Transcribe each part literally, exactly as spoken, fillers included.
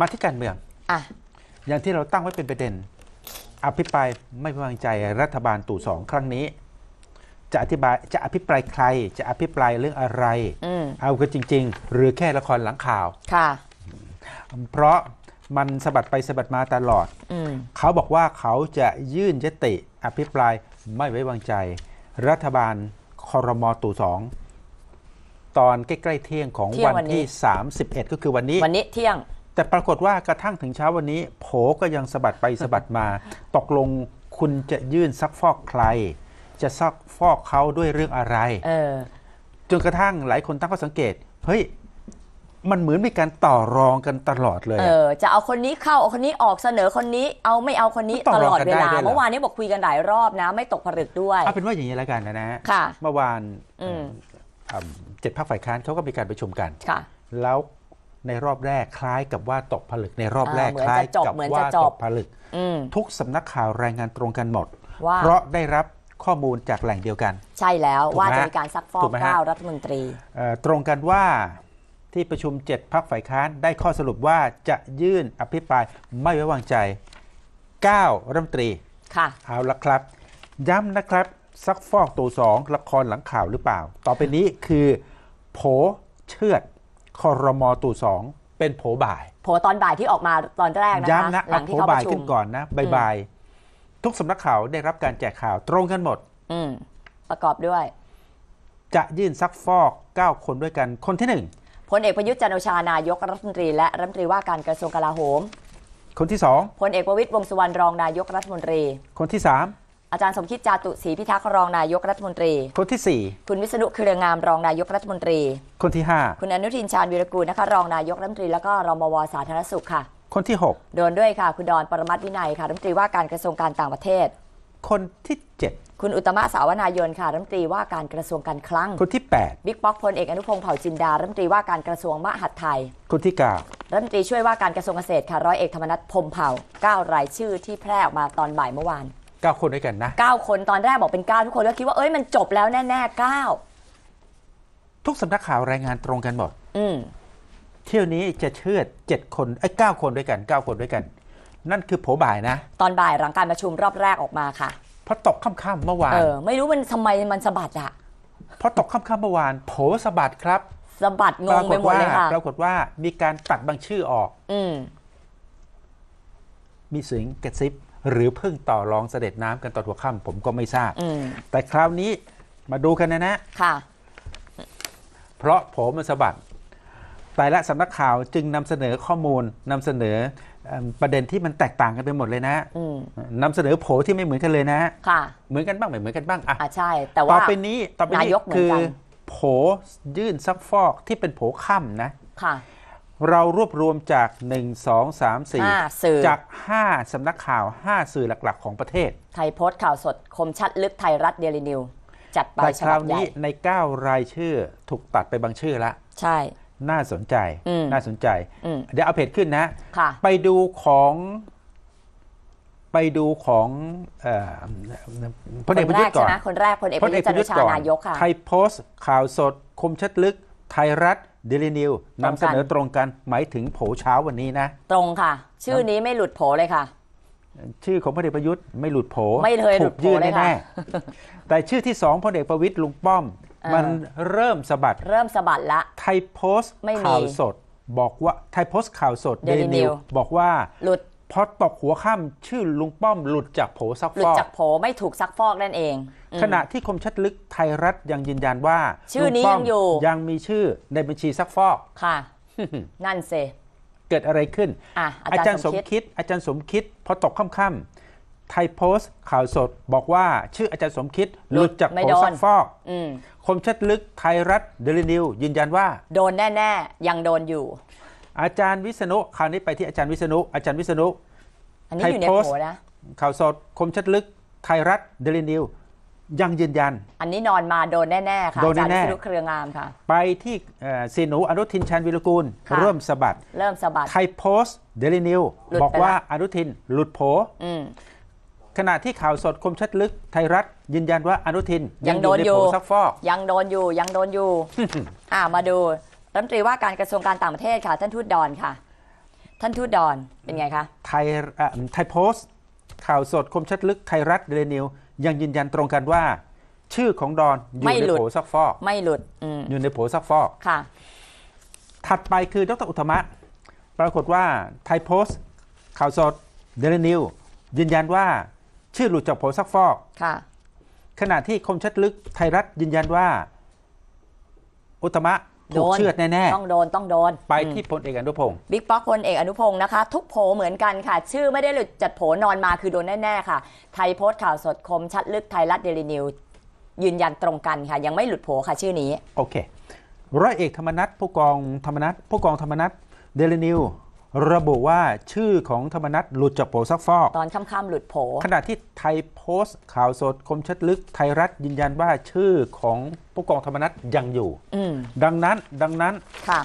มาที่การเมืองอ่ะอย่างที่เราตั้งไว้เป็นประเด็นอภิปรายไม่ไว้วางใจรัฐบาลตู่สองครั้งนี้จะอธิบายจะอภิปรายใครจะอภิปรายเรื่องอะไรเอาก็จริงๆหรือแค่ละครหลังข่าวค่ะเพราะมันสะบัดไปสะบัดมาตลอดเขาบอกว่าเขาจะยื่นยติอภิปรายไม่ไว้วางใจรัฐบาลครม.ตู่สองตอนใกล้ๆเที่ยงของวันที่สามสิบเอ็ดก็คือวันนี้วันนี้เที่ยงแต่ปรากฏว่ากระทั่งถึงเช้าวันนี้โผก็ยังสะบัดไปสะบัดมาตกลงคุณจะยื่นซักฟอกใครจะซักฟอกเขาด้วยเรื่องอะไรจนกระทั่งหลายคนตั้งข้อสังเกตเฮ้ยมันเหมือนมีการต่อรองกันตลอดเลยเออจะเอาคนนี้เข้าเอาคนนี้ออกเสนอคนนี้เอาไม่เอาคนนี้ตลอดเวลาเมื่อวานนี้บอกคุยกันหลายรอบนะไม่ตกผลึกด้วยเอาเป็นว่าอย่างนี้แล้วกันนะนะเมื่อวานเจ็ดพรรคฝ่ายค้านเขาก็มีการประชุมกันแล้วในรอบแรกคล้ายกับว่าตกผลึกในรอบแรกคล้ายกับว่าตกผลึกทุกสำนักข่าวรายงานตรงกันหมดเพราะได้รับข้อมูลจากแหล่งเดียวกันใช่แล้วว่าจะมีการซักฟอกเก้ารัฐมนตรีตรงกันว่าที่ประชุมเจ็ดพรรคฝ่ายค้านได้ข้อสรุปว่าจะยื่นอภิปรายไม่ไว้วางใจเก้ารัฐมนตรีค่ะเอาละครับย้ำนะครับซักฟอกตัวสองละครหลังข่าวหรือเปล่าต่อไปนี้คือโผเชือดครม.ตู่สองเป็นโผบ่ายโผตอนบ่ายที่ออกมาตอนแรกนะคะย้ำนะหลังที่เขาประชุมก่อนนะบ่ายๆทุกสำนักข่าวได้รับการแจกข่าวตรงกันหมดอืมประกอบด้วยจะยื่นซักฟอกเก้าคนด้วยกันคนที่หนึ่งพลเอกประยุทธ์จันทร์โอชานายกรัฐมนตรีและรัฐมนตรีว่าการกระทรวงกลาโหมคนที่สองพลเอกประวิตรวงษ์สุวรรณรองนายกรัฐมนตรีคนที่สามอาจารย์สมคิดจาตุศรีพิทักษ์รองนายกรัฐมนตรีคนที่สี่คุณวิษณุเครืองามรองนายกรัฐมนตรีคนที่ห้าคุณอนุทินชาญวีรกูลนะคะรองนายกรัฐมนตรีและก็รมว.สาธารณสุขค่ะคนที่หกโดนด้วยค่ะคุณดอนปรมัตถ์วินัยค่ะรัฐมนตรีว่าการกระทรวงการต่างประเทศคนที่เจ็ดคุณอุตตมะ สาวนายนค่ะรัฐมนตรีว่าการกระทรวงการคลังคนที่แปดบิ๊กป๊อกพลเอกอนุพงษ์เผ่าจินดารัฐมนตรีว่าการกระทรวงมหาดไทยคนที่เก้ารัฐมนตรีช่วยว่าการกระทรวงเกษตรค่ะร้อยเอกธรรมนัสพรหมเผ่าเก้ารายชื่อที่แพร่ออกมาตอนบ่ายเมื่อวานเก้าคนด้วยกันนะเก้าคนตอนแรกบอกเป็นเก้าทุกคนก็คิดว่าเอ้ยมันจบแล้วแน่ๆเก้าทุกสำนักข่าวรายงานตรงกันหมดอือเที่ยวนี้จะเชือดเจ็ดคนไอ้เก้าคนด้วยกันเก้าคนด้วยกันนั่นคือโผบ่ายนะตอนบ่ายหลังการประชุมรอบแรกออกมาค่ะพอตกค่ำๆเมื่อวานเออไม่รู้มันทำไมมันสะบัดอะพอตกค่ำๆเมื่อวานโผสะบัดครับสะบัดงงไปหมดเลยค่ะปรากฏว่ามีการตัดบางชื่อออกอืมมีเสียงกระซิบหรือเพิ่งต่อรองเสด็จน้ำกันตอนหัวค่ำผมก็ไม่ทราบแต่คราวนี้มาดูกันนะนะค่ะเพราะโผมันสะบัดแต่ละสำนักข่าวจึงนำเสนอข้อมูลนำเสนอประเด็นที่มันแตกต่างกันไปหมดเลยนะนำเสนอโผที่ไม่เหมือนกันเลยนะค่ะเหมือนกันบ้างไม่เหมือนกันบ้างอ่ะใช่แต่ว่าต่อไปนี้ต่อไปนี้คือโผยื่นซักฟอกที่เป็นโผค่ำนะค่ะเรารวบรวมจากหนึ่ง สอง สาม สี่จากห้าสำนักข่าวห้าสื่อหลักๆของประเทศไทยโพสต์ข่าวสดคมชัดลึกไทยรัฐเดลินิวจัดไปฉบับใหญ่ในเก้ารายชื่อถูกตัดไปบางชื่อละใช่น่าสนใจน่าสนใจเดี๋ยวเอาเพจขึ้นนะไปดูของไปดูของพลเอกประยุทธ์ก่อนคนแรกพลเอกประยุทธ์จันทร์โอชานายกค่ะไทยโพสต์ข่าวสดคมชัดลึกไทยรัฐเดลินิวนำเสนอตรงกันหมายถึงโผเช้าวันนี้นะตรงค่ะชื่อนี้ไม่หลุดโผเลยค่ะชื่อของพลเอกประยุทธ์ไม่หลุดโผไม่เคยหลุดโผเลยแน่แต่ชื่อที่สองพลเอกประวิตรลุงป้อมมันเริ่มสะบัดเริ่มสะบัดละไทยโพสต์ข่าวสดบอกว่าไทยโพสต์ข่าวสดเดลินิวบอกว่าหลุดพอตกหัวค่ำชื่อลุงป้อมหลุดจากโผซักฟอกหลุดจากโผไม่ถูกซักฟอกนั่นเองขณะที่คมชัดลึกไทยรัฐยังยืนยันว่าชื่อนี้ยังอยู่ยังมีชื่อในบัญชีซักฟอกค่ะนั่นเซเกิดอะไรขึ้นอาจารย์สมคิดอาจารย์สมคิดพอตกค่ำๆไทยโพสต์ข่าวสดบอกว่าชื่ออาจารย์สมคิดหลุดจากโผซักฟอกคมชัดลึกไทยรัฐเดลินิวยืนยันว่าโดนแน่ๆยังโดนอยู่อาจารย์วิษณุคราวนี้ไปที่อาจารย์วิษณุอาจารย์วิษณุอันนี้อยู่ในโผนะข่าวสดคมชัดลึกไทยรัฐเดลินิวยังยืนยันอันนี้นอนมาโดนแน่ๆค่ะอาจารย์วิษณุเครืองามค่ะไปที่สีหนูอนุทินชาญวีรกูลเริ่มสะบัดเริ่มสะบัดไทยโพสต์เดลินิวบอกว่าอนุทินหลุดโผขณะที่ข่าวสดคมชัดลึกไทยรัฐยืนยันว่าอนุทินยังโดนอยู่ซักฟอกยังโดนอยู่ยังโดนอยู่อ่ามาดูรัฐมนตรีว่าการกระทรวงการต่างประเทศค่ะท่านทูตดอนค่ะ ท่านทูตดอนเป็นไงคะไทยไทยโพสต์ข่าวสดคมชัดลึกไทยรัฐเรนิวยังยืนยันตรงกันว่าชื่อของดอนอยู่ในโผซักฟอกไม่หลุดอยู่ในโผซักฟอกค่ะถัดไปคือดร.อุตมะปรากฏว่าไทยโพสต์ข่าวสดเดลินิวยืนยันว่าชื่อหลุดจากโผซักฟอกค่ะขณะที่คมชัดลึกไทยรัฐยืนยันว่าอุตมะถูกเชือดแน่ๆต้องโดนต้องโดนไปที่พลเอกอนุพงศ์บิ๊กป๊อกพลเอกอนุพงศ์นะคะทุกโผเหมือนกันค่ะชื่อไม่ได้หลุดจัดโผนอนมาคือโดนแน่ๆค่ะไทยโพสต์ข่าวสดคมชัดลึกไทยรัฐเดลินิวยืนยันตรงกันค่ะยังไม่หลุดโผค่ะชื่อนี้โอเคร้อยเอกธรรมนัสผู้กองธรรมนัสผู้กองธรรมนัสเดลินิวระบุว่าชื่อของธรรมนัสหลุดจากโผซักฟอกตอนค่ำๆหลุดโผขณะที่ไทยโพสต์ข่าวสดคมชัดลึกไทยรัฐยืนยันว่าชื่อของผู้กองธรรมนัสยังอยู่ดังนั้นดังนั้นค่ะ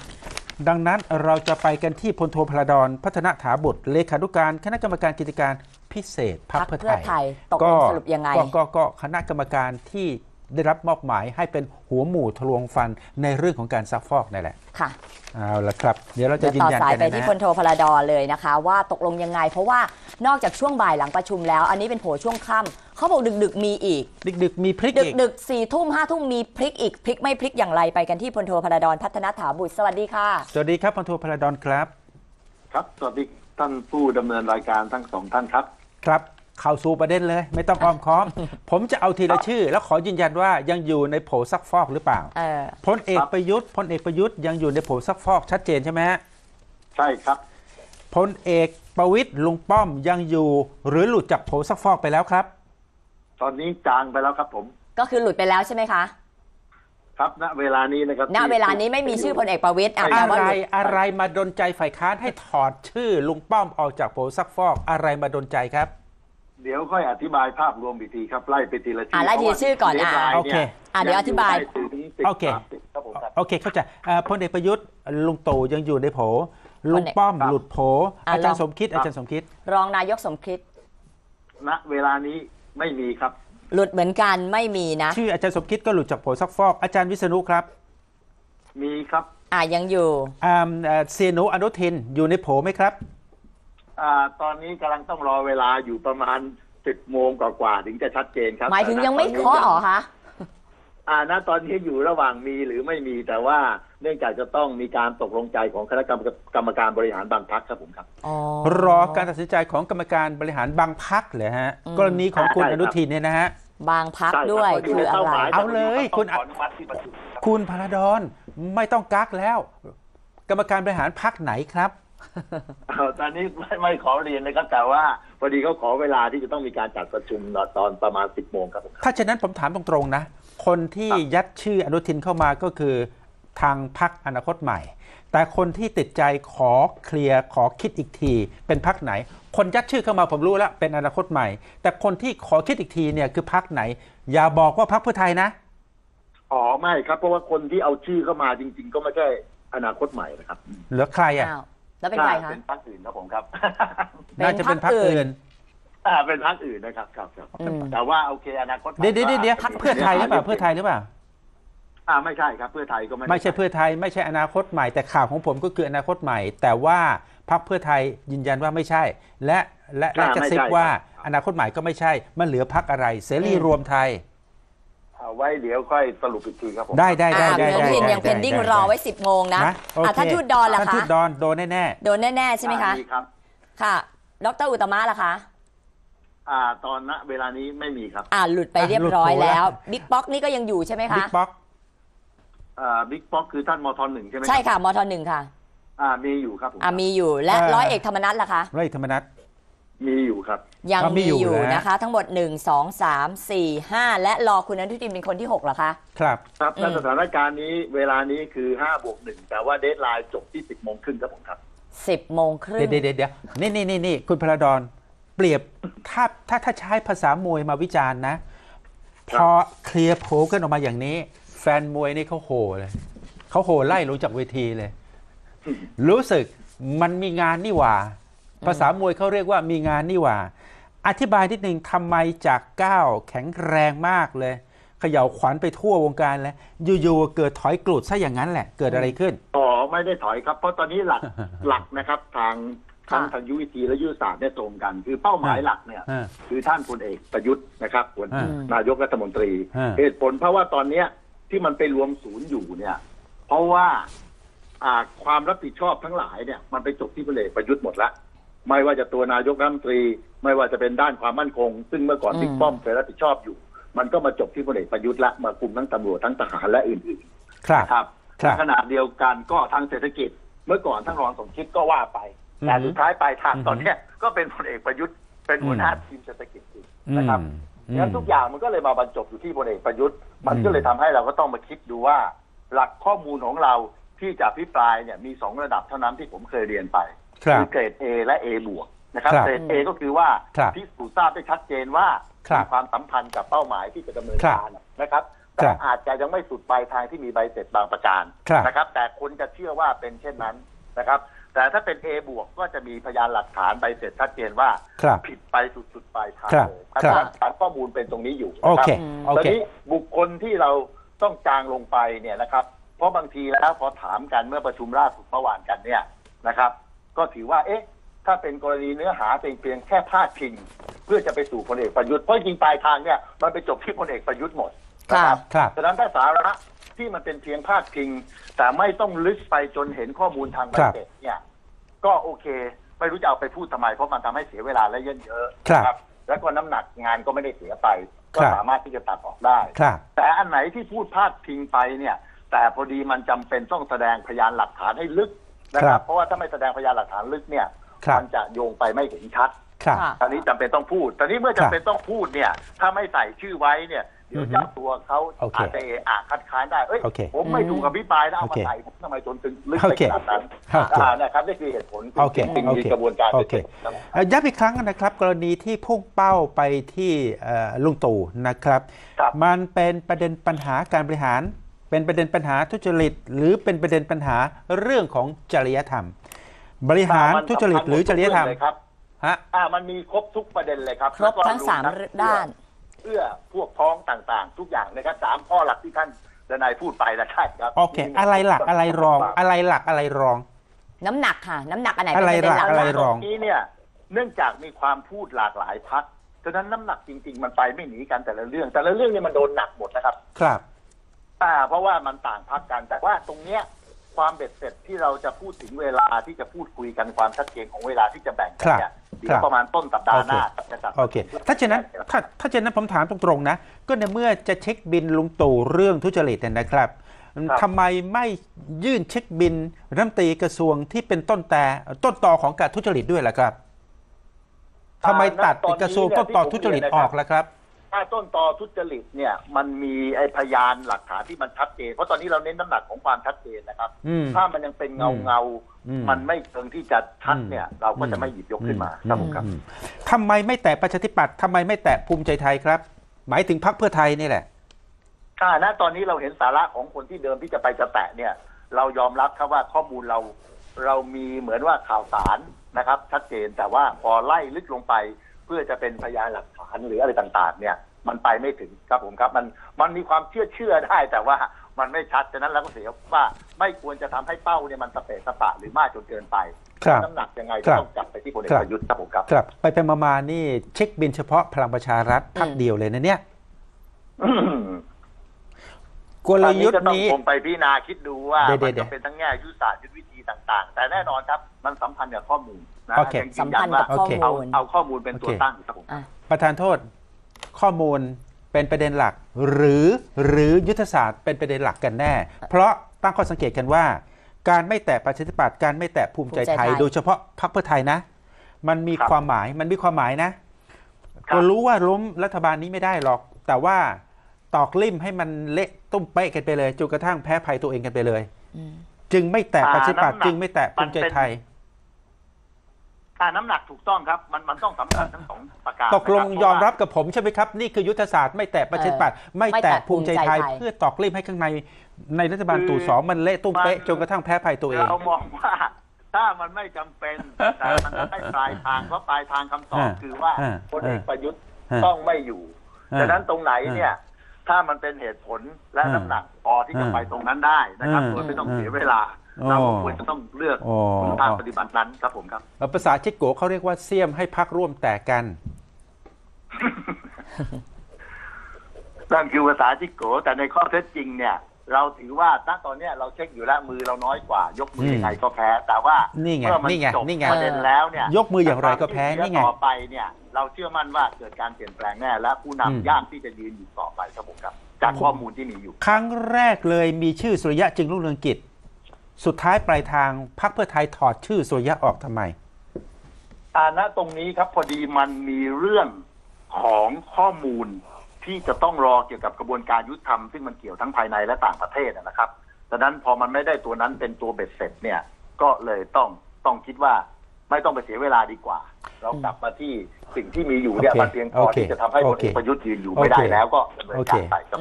ดังนั้นเราจะไปกันที่พลโทพลดรพัฒนถาบุตรเลขานุการคณะกรรมการกิจการพิเศษพรรคเพื่อไทยตกลงสรุปยังไงก็คณะกรรมการที่ได้รับมอบหมายให้เป็นหัวหมู่ทะลวงฟันในเรื่องของการซักฟอกนี่แหละค่ะเอาละครับเดี๋ยวเราจะยืนยันกันนะต่อสายไปที่พลโทพลดรเลยนะคะว่าตกลงยังไงเพราะว่านอกจากช่วงบ่ายหลังประชุมแล้วอันนี้เป็นโผช่วงค่ำเขาบอกดึกๆมีอีกดึกๆมีพลิกอีกดึกๆสี่ทุ่มห้าทุ่มมีพลิกอีกพลิกไม่พลิกอย่างไรไปกันที่พลโทพลดรพัฒนถาบุตรสวัสดีค่ะสวัสดีครับพลโทพลดรครับครับสวัสดีท่านผู้ดำเนินรายการทั้งสองท่านครับครับข่าวสู่ประเด็นเลยไม่ต้องอ้อมค้อมผมจะเอาทีละชื่อแล้วขอยืนยันว่ายังอยู่ในโผซักฟอกหรือเปล่าพลเอกประยุทธ์พลเอกประยุทธ์ยังอยู่ในโผซักฟอกชัดเจนใช่ไหมฮะใช่ครับพลเอกประวิตรลุงป้อมยังอยู่หรือหลุดจากโผซักฟอกไปแล้วครับตอนนี้จางไปแล้วครับผมก็คือหลุดไปแล้วใช่ไหมคะครับณเวลานี้นะครับณเวลานี้ไม่มีชื่อพลเอกประวิตรอะไรอะไรมาดลใจฝ่ายค้านให้ถอดชื่อลุงป้อมออกจากโผซักฟอกอะไรมาดลใจครับเดี๋ยวค่อยอธิบายภาพรวมอีกทีครับไล่ไปทีละชื่อไล่ทีชื่อก่อนอ่ะโอเคอ่ะเดี๋ยวอธิบายโอเคโอเคเข้าใจพลเอกประยุทธ์ลุงตู่ยังอยู่ในโผลุงป้อมหลุดโผอาจารย์สมคิดอาจารย์สมคิดรองนายกสมคิดณเวลานี้ไม่มีครับหลุดเหมือนกันไม่มีนะชื่ออาจารย์สมคิดก็หลุดจากโผซักฟอกอาจารย์วิษณุครับมีครับอ่ะยังอยู่อ่าเสนุอนุทินอยู่ในโผไหมครับตอนนี้กำลังต้องรอเวลาอยู่ประมาณสิบโมงกว่าๆถึงจะชัดเจนครับหมายถึงยังไม่เคาะหรอคะอ่านะตอนนี้อยู่ระหว่างมีหรือไม่มีแต่ว่าเนื่องจากจะต้องมีการตกลงใจของคณะกรรมการบริหารบางพรรคครับผมครับรอการตัดสินใจของกรรมการบริหารบางพรรคเหรอฮะกรณีของคุณอนุทินเนี่ยนะฮะบางพรรคด้วยคืออะไรเอาเลยคุณคุณพลดรไม่ต้องกักแล้วกรรมการบริหารพรรคไหนครับตอนนี้ไม่ไม่ขอเรียนนะครับแต่ว่าพอดีเขาขอเวลาที่จะต้องมีการจัดประชุมตอนประมาณสิบโมงครับถ้าเช่นนั้นผมถามตรงๆนะคนที่ยัดชื่ออนุทินเข้ามาก็คือทางพรรคอนาคตใหม่แต่คนที่ติดใจขอเคลียร์ขอคิดอีกทีเป็นพรรคไหนคนยัดชื่อเข้ามาผมรู้แล้วเป็นอนาคตใหม่แต่คนที่ขอคิดอีกทีเนี่ยคือพรรคไหนอย่าบอกว่าพรรคเพื่อไทยนะอ๋อไม่ครับเพราะว่าคนที่เอาชื่อเข้ามาจริงๆก็ไม่ใช่อนาคตใหม่นะครับแล้วใครอ่ะแล้วเป็นใครคะเป็นพรรคอื่นครับผมครับน่าจะเป็นพรรคอื่นอ่าเป็นพรรคอื่นนะครับครับแต่ว่าโอเคอนาคตเดี๋ยวเดี๋ยวเดี๋ยวพรรคเพื่อไทยหรือเปล่าเพื่อไทยหรือเปล่าอ่าไม่ใช่ครับเพื่อไทยก็ไม่ไม่ใช่เพื่อไทยไม่ใช่อนาคตใหม่แต่ข่าวของผมก็คืออนาคตใหม่แต่ว่าพรรคเพื่อไทยยืนยันว่าไม่ใช่และและและกระซิบว่าอนาคตใหม่ก็ไม่ใช่มันเหลือพรรคอะไรเสรีรวมไทยเอาไว้เดี๋ยวค่อยสรุปอีกทีครับผมได้ได้ได้ได้ได้ยังเพนดิ้งรอไว้สิบโมงนะท่านทูตดอนล่ะคะท่านทูตดอนโดนแน่ๆโดนแน่ๆใช่ไหมคะค่ะดร.อุตมะล่ะคะอ่าตอนนะเวลานี้ไม่มีครับอ่าหลุดไปเรียบร้อยแล้วบิ๊กป๊อกนี่ก็ยังอยู่ใช่ไหมคะบิ๊กป๊อกอ่าบิ๊กป๊อกคือท่านมทหนึ่งใช่ไหมใช่ค่ะมทหนึ่งค่ะอ่ามีอยู่ครับผมอ่ามีอยู่และร้อยเอกธรรมนัสล่ะคะร้อยเอกธรรมนัสมีอยู่ครับยังมีอยู่นะคะทั้งหมดหนึ่ง สอง สาม สี่ ห้าและรอคุณอนุทินเป็นคนที่หกเหรอคะครับครับในสถานการณ์นี้เวลานี้คือห้าบวกหนึ่งแต่ว่าเดดไลน์จบที่สิบโมงครึ่งครับผมครับสิบโมงครึ่งเดี๋ยวเดี๋ยวนี่นี่นี่คุณพลดรเปรียบถ้าถ้าถ้าใช้ภาษามวยมาวิจารณ์นะพอเคลียร์โผล่กันออกมาอย่างนี้แฟนมวยนี่เขาโหเลยเขาโหไล่ลงจากเวทีเลยรู้สึกมันมีงานนี่หว่าภาษามวยเขาเรียกว่ามีงานนี่หว่าอธิบายนิดหนึ่งทำไมจากก้าวแข็งแรงมากเลย เขย่าขวัญไปทั่ววงการแล้วอยู่ๆเกิดถอยกรูดซะอย่างนั้นแหละเกิดอะไรขึ้นอ๋อไม่ได้ถอยครับเพราะตอนนี้หลักหลักนะครับทางทั้งทางยุติและยุทธศาสตร์เนี่ยตรงกันคือเป้าหมายหลักเนี่ยคือท่านพลเอกประยุทธ์นะครับนายกรัฐมนตรีเหตุผลเพราะว่าตอนเนี้ยที่มันไปรวมศูนย์อยู่เนี่ยเพราะว่าความรับผิดชอบทั้งหลายเนี่ยมันไปจบที่พลเอกประยุทธ์หมดละไม่ว่าจะตัวนายกรัฐมนตรีไม่ว่าจะเป็นด้านความมั่นคงซึ่งเมื่อก่อนบิ๊กป้อมเคยรับผิดชอบอยู่มันก็มาจบที่พลเอกประยุทธ์ละมาคุมทั้งตำรวจทั้งทหารและอื่นๆครับขนาดเดียวกันก็ทางเศรษฐกิจเมื่อก่อนท่านรองสมคิดก็ว่าไปแต่สุดท้ายปลายทางตอนนี้ก็เป็นพลเอกประยุทธ์เป็นหัวหน้าทีมเศรษฐกิจนะครับแล้วทุกอย่างมันก็เลยมาบรรจบอยู่ที่พลเอกประยุทธ์มันก็เลยทำให้เราก็ต้องมาคิดดูว่าหลักข้อมูลของเราที่จะพิปรายเนี่ยมีสองระดับเท่านั้นที่ผมเคยเรียนไปคือเกรด A และ A บวกนะครับเกรด A ก็คือว่าพิสูจน์ทราบได้ชัดเจนว่ามีความสัมพันธ์กับเป้าหมายที่จะดำเนินการนะครับแต่อาจจะยังไม่สุดปลายทางที่มีใบเสร็จบางประการนะครับแต่คนจะเชื่อว่าเป็นเช่นนั้นนะครับแต่ถ้าเป็น A บวกก็จะมีพยานหลักฐานใบเสร็จชัดเจนว่าผิดไปสุดๆไปทางเลยฐานข้อมูลเป็นตรงนี้อยู่นะครับตอนนี้บุคคลที่เราต้องจางลงไปเนี่ยนะครับเพราะบางทีแล้วพอถามกันเมื่อประชุมล่าสุดเมื่อวานกันเนี่ยนะครับก็ถือว่าเอ๊ะถ้าเป็นกรณีเนื้อหาเป็นเพียงแค่พาดพิงเพื่อจะไปสู่พลเอกประยุทธ์เพราะจริงปลายทางเนี่ยมันไปจบที่พลเอกประยุทธ์หมดนะครับดังนั้นถ้าสาระที่มันเป็นเพียงพาดพิงแต่ไม่ต้องลึกไปจนเห็นข้อมูลทางใบเสร็จเนี่ยก็โอเคไม่รู้จะเอาไปพูดทำไมเพราะมันทำให้เสียเวลาและเยอะเยอะครับแล้วก็น้ำหนักงานก็ไม่ได้เสียไปก็สามารถที่จะตัดออกได้แต่อันไหนที่พูดพาดพิงไปเนี่ยแต่พอดีมันจำเป็นต้องแสดงพยานหลักฐานให้ลึกนะครับเพราะว่าถ้าไม่แสดงพยานหลักฐานลึกเนี่ยมันจะโยงไปไม่เห็นชัดตอนนี้จำเป็นต้องพูดตอนนี้เมื่อจำเป็นต้องพูดเนี่ยถ้าไม่ใส่ชื่อไว้เนี่ยเดี๋ยวเจ้าตัวเขาอาจจะอาจคัดค้านได้เอ้ยผมไม่ดูกับพี่ปลายแล้วเอามาใส่ผมทำไมจนถึงลึกไปขนาดนั้นนะครับนี่คือเหตุผลจริงๆกระบวนการย้ำอีกครั้งนะครับกรณีที่พุ่งเป้าไปที่ลุงตู่นะครับมันเป็นประเด็นปัญหาการบริหารเป็นประเด็นปัญหาทุจริตหรือเป็นประเด็นปัญหาเรื่องของจริยธรรมบริหารทุจริตหรือจริยธรรมฮะมันมีครบทุกประเด็นเลยครับครบทั้งสามด้านเพื่อพวกพ้องต่างๆทุกอย่างนะครับสามข้อหลักที่ท่านดนายพูดไปนะท่านครับโอเคอะไรหลักอะไรรองอะไรหลักอะไรรองน้ำหนักค่ะน้ำหนักอะไรอะไรหลักอะไรรองนี้เนี่ยเนื่องจากมีความพูดหลากหลายพรรคฉะนั้นน้ำหนักจริงๆมันไปไม่หนีกันแต่ละเรื่องแต่ละเรื่องเนี่ยมันโดนหนักหมดนะครับครับอ่าเพราะว่ามันต่างพรรคกันแต่ว่าตรงเนี้ยความเบ็ดเสร็จที่เราจะพูดถึงเวลาที่จะพูดคุยกันความชัดเจนของเวลาที่จะแบ่งกันเนี่ยประมาณต้นสัปดาห์หน้านะครับโอเคถ้าเช่นนั้นถ้าถ้าเช่นนั้นผมถามตรงๆนะก็ในเมื่อจะเช็คบินลุงตู่เรื่องทุจริตนะครับทำไมไม่ยื่นเช็คบินรัฐมนตรีกระทรวงที่เป็นต้นแต่ต้นตอของการทุจริตด้วยล่ะครับทำไมตัดกระทรวงต้นตอทุจริตออกล่ะครับถ้าต้นตอทุจริตเนี่ยมันมีไอพยานหลักฐานที่มันชัดเจนเพราะตอนนี้เราเน้นน้ำหนักของความชัดเจนนะครับถ้ามันยังเป็นเงาเงามันไม่เชิงที่จะชัดเนี่ยเราก็จะไม่หยิบยกขึ้นมาครับผมครับทำไมไม่แตะประชาธิปัตย์ทำไมไม่แตะภูมิใจไทยครับหมายถึงพรรคเพื่อไทยนี่แหละถ้าณตอนนี้เราเห็นสาระของคนที่เดิมที่จะไปจะแตะเนี่ยเรายอมรับครับว่าข้อมูลเราเรามีเหมือนว่าข่าวสารนะครับชัดเจนแต่ว่าพอไล่ลึกลงไปเพื่อจะเป็นพยานหลักฐานหรืออะไรต่างๆเนี่ยมันไปไม่ถึงครับผมครับมันมันมีความเชื่อเชื่อได้แต่ว่ามันไม่ชัดฉะนั้นเราก็เสียว่าไม่ควรจะทำให้เป้าเนี่ยมันสเปะสปะหรือมากจนเกินไปน้ำหนักยังไงก็ต้องจับไปที่พลเอกประยุทธ์ครับผมครับครับไปไปมาๆนี่เช็คบินเฉพาะพลังประชารัฐพรรคเดียวเลยนะเนี่ยกลยุทธ์นี้ผมไปพิจารณาคิดดูว่ามันจะเป็นทั้งแง่ยุทธศาสตร์ยุทธวิธีต่างๆแต่แน่นอนครับมันสัมพันธ์กับข้อมูลนะสัมพันธ์กับข้อมูลเอาข้อมูลเป็นตัวตั้งครับผมประธานโทษข้อมูลเป็นประเด็นหลักหรือหรือยุทธศาสตร์เป็นประเด็นหลักกันแน่เพราะตั้งข้อสังเกตกันว่าการไม่แตะประชาธิปัตย์การไม่แตะภูมิใจไทยโดยเฉพาะพรรคเพื่อไทยนะมันมีความหมายมันมีความหมายนะก็รู้ว่าล้มรัฐบาลนี้ไม่ได้หรอกแต่ว่าตอกลิ่มให้มันเละตุ้มเป๊ะกันไปเลยจนกระทั่งแพ้ภัยตัวเองกันไปเลยจึงไม่แตะประชาธิปัตย์จึงไม่แตะภูมิใจไทยการน้ำหนักถูกต้องครับมันมันต้องสำคัญทั้งสองประการตกลงยอมรับกับผมใช่ไหมครับนี่คือยุทธศาสตร์ไม่แตะประชาธิปัตย์ไม่แตะภูมิใจไทยเพื่อตอกลิ่มให้ข้างในในรัฐบาลตู่สองมันเละตุ้มเป๊ะจนกระทั่งแพ้ภัยตัวเองเรามองว่าถ้ามันไม่จำเป็นแต่มันจะให้ปลายทางเพราะปลายทางคำตอบคือว่าพลเอกประยุทธ์ต้องไม่อยู่ดังนั้นตรงไหนเนี่ย ถ้ามันเป็นเหตุผลและน้ำหนักพอที่จะไปตรงนั้นได้นะครับโดยไม่ต้องเสียเวลาเราควรจะต้องเลือกทางปฏิบัตินั้นครับผมครับภาษาเช็กโกเขาเรียกว่าเสี่ยมให้พรรคร่วมแตกกันนั่นคือภาษาเช็กโกแต่ในข้อเท็จจริงเนี่ยเราถือว่าณตอนนี้เราเช็คอยู่แล้วมือเราน้อยกว่ายกมือยังไงก็แพ้แต่ว่านี่ไงนี่ไงนี่ไงประเด็นแล้วเนี่ยยกมืออย่างไรก็แพ้นี่ไงต่อไปเนี่ยเราเชื่อมั่นว่าเกิดการเปลี่ยนแปลงแน่และผู้นำยากที่จะยืนอยู่ต่อไปครับผมครับจากข้อมูลที่มีอยู่ครั้งแรกเลยมีชื่อสุริยะจึงรุ่งเรืองกิจสุดท้ายปลายทางพรรคเพื่อไทยถอดชื่อสุริยะออกทำไมอ่าณตรงนี้ครับพอดีมันมีเรื่องของข้อมูลที่จะต้องรอเกี่ยวกับกระบวนการยุติธรรมซึ่งมันเกี่ยวทั้งภายในและต่างประเทศนะครับดังนั้นพอมันไม่ได้ตัวนั้นเป็นตัวเบ็ดเสร็จเนี่ยก็เลยต้องต้องคิดว่าไม่ต้องไปเสียเวลาดีกว่าเรากลับมาที่สิ่งที่มีอยู่เนี่ยมันเพียงพอที่จะทำให้พลเอกประยุทธ์ยืนอยู่ไม่ได้แล้วก็ดำเนินการไปครับ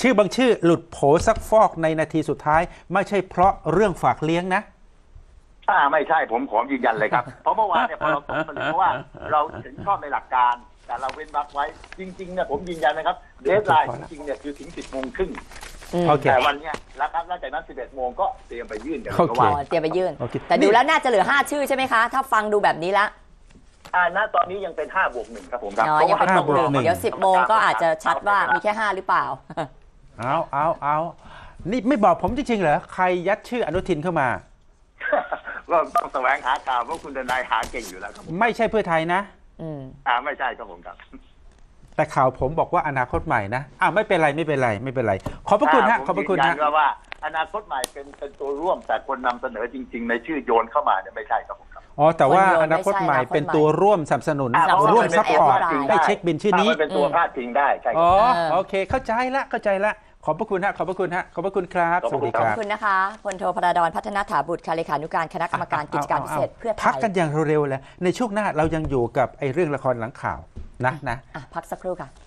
ชื่อบางชื่อหลุดโผซักฟอกในนาทีสุดท้ายไม่ใช่เพราะเรื่องฝากเลี้ยงนะถ้าไม่ใช่ผมขอยืนยันเลยครับเพราะเมื่อวานเนี่ยพอเราตกผลึกเพราะว่าเราเห็นชอบในหลักการแต่เราเว้นวักไว้จริงๆเนี่ยผมยืนยันนะครับเดทไลน์จริงๆเนี่ยคือถึงสิบโมงครึ่งแต่วันเนี้ยแล้วครับหลังจากนั้นสิบเอ็ดโมงก็เตรียมไปยื่นกันก็ว่าเตรียมไปยื่นแต่ดูแล้วน่าจะเหลือห้าชื่อใช่ไหมคะถ้าฟังดูแบบนี้ละอ่าณตอนนี้ยังเป็นห้าบวกหนึ่งครับผมครับยังเป็นห้าบวกหนึ่งเดี๋ยวสิบโมงก็อาจจะชัดว่ามีแค่ห้าหรือเปล่าเอาเอาเอานี่ไม่บอกผมจริงๆเหรอใครยัดชื่ออนุทินเข้ามาก็ต้องแสวงหาข่าวเพราะคุณเดนายหาเก่งอยู่แล้วครับไม่ใช่เพื่อไทยนะอ่าไม่ใช่ครับผมครับแต่ข่าวผมบอกว่าอนาคตใหม่นะอ่าไม่เป็นไรไม่เป็นไรไม่เป็นไรขอบพระคุณฮะขอบพระคุณนะว่าอนาคตใหม่เป็นเป็นตัวร่วมแต่คนนำเสนอจริงๆในชื่อโยนเข้ามาเนี่ยไม่ใช่ครับผมครับอ๋อแต่ว่าอนาคตใหม่เป็นตัวร่วมสนับสนุนร่วมซัพพอร์ตได้เช็คบินชื่อนี้เป็นตัวพาดพิงได้ใช่อ๋อโอเคเข้าใจละเข้าใจละขอบพระคุณฮะขอบพระคุณฮะขอบพระคุณครับสวัสดีครับขอบคุณนะคะพลโทพราดรพัฒนถาบุตรเลขานุการคณะกรรมการกิจการพิเศษเพื่อไทยพักกันอย่างเร็วๆเลยในช่วงหน้าเรายังอยู่กับไอ้เรื่องละครหลังข่าวนะนะพักสักครู่ค่ะ